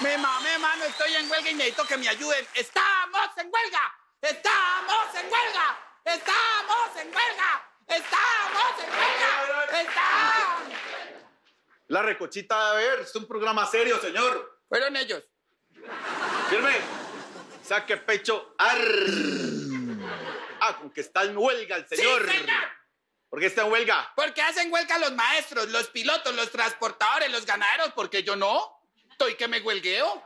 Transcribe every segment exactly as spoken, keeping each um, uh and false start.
Me mamé, mano, estoy en huelga y necesito que me ayuden. ¡Estamos en huelga! ¡Estamos en huelga! ¡Estamos en huelga! ¡Estamos en huelga! ¡Estamos! La recochita, a ver, es un programa serio, señor. Fueron ellos. Firme. Saque pecho. Ar. Ah, con que está en huelga el señor. ¡Sí, señor! ¿Por qué está en huelga? Porque hacen huelga los maestros, los pilotos, los transportadores, los ganaderos, porque yo no. Estoy que me huelgueo.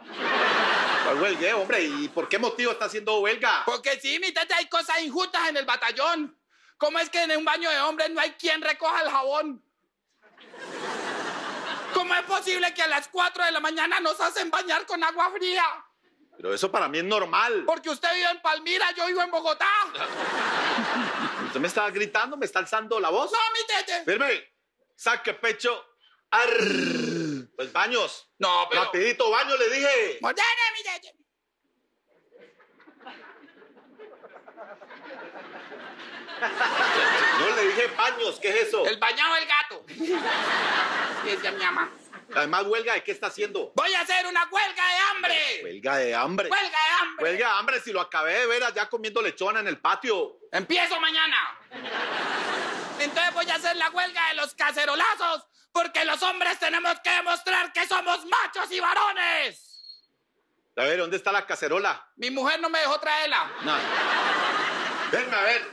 ¿Cuál huelgueo, hombre? ¿Y por qué motivo está haciendo huelga? Porque sí, mi tete, hay cosas injustas en el batallón. ¿Cómo es que en un baño de hombres no hay quien recoja el jabón? ¿Cómo es posible que a las cuatro de la mañana nos hacen bañar con agua fría? Pero eso para mí es normal. Porque usted vive en Palmira, yo vivo en Bogotá. ¿Usted me está gritando? ¿Me está alzando la voz? ¡No, mi tete! Firme. Saque pecho. Ar. Pues baños. No, pero... Rapidito, baño, le dije. ¡Modere, mi tete! Yo le dije baños. ¿Qué es eso? El bañado del gato. Sí, es que mi mamá. Además, huelga, ¿de qué está haciendo? ¡Voy a hacer una huelga de hambre! ¿Huelga de hambre? ¡Huelga de hambre! ¡Huelga de hambre! Si lo acabé de ver allá comiendo lechona en el patio. ¡Empiezo mañana! Entonces voy a hacer la huelga de los cacerolazos, porque los hombres tenemos que demostrar que somos machos y varones. A ver, ¿dónde está la cacerola? Mi mujer no me dejó traerla. No. Venga, a ver.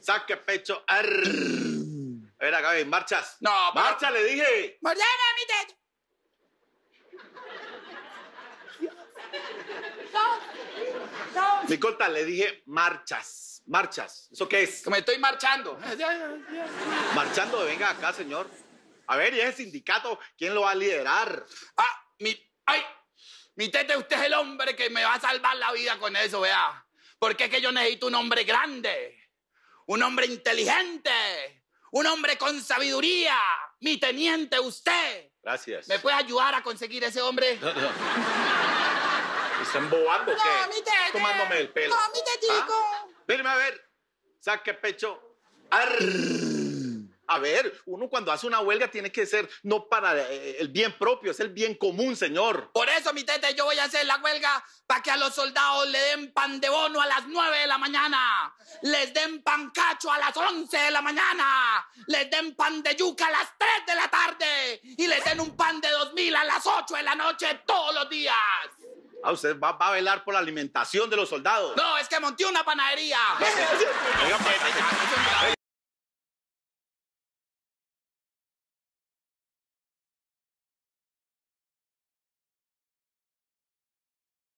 Saque pecho. Arr. A ver, acá ven, marchas. No, pero... ¡Marcha, le dije! ¡Mordeme, mi techo! No. Micolta, le dije marchas, marchas. ¿Eso qué es? Que me estoy marchando. Marchando, venga acá, señor. A ver, ¿y ese sindicato quién lo va a liderar? Ah, mi... ¡Ay! Mi tete, usted es el hombre que me va a salvar la vida con eso, vea. Porque es que yo necesito un hombre grande, un hombre inteligente, un hombre con sabiduría. Mi teniente, usted. Gracias. ¿Me puede ayudar a conseguir ese hombre? No, no. ¿Están bobando o qué? No, mi tete. Tomándome el pelo. No, mi tetico. ¿Ah? Venme a ver. Saque pecho. Arr. A ver, uno cuando hace una huelga tiene que ser no para el bien propio, es el bien común, señor. Por eso, mi tete, yo voy a hacer la huelga para que a los soldados le den pan de bono a las nueve de la mañana. Les den pan cacho a las once de la mañana. Les den pan de yuca a las tres de la tarde. Y les den un pan de dos mil a las ocho de la noche todos los días. Ah, usted va, va a velar por la alimentación de los soldados. No, es que monté una panadería.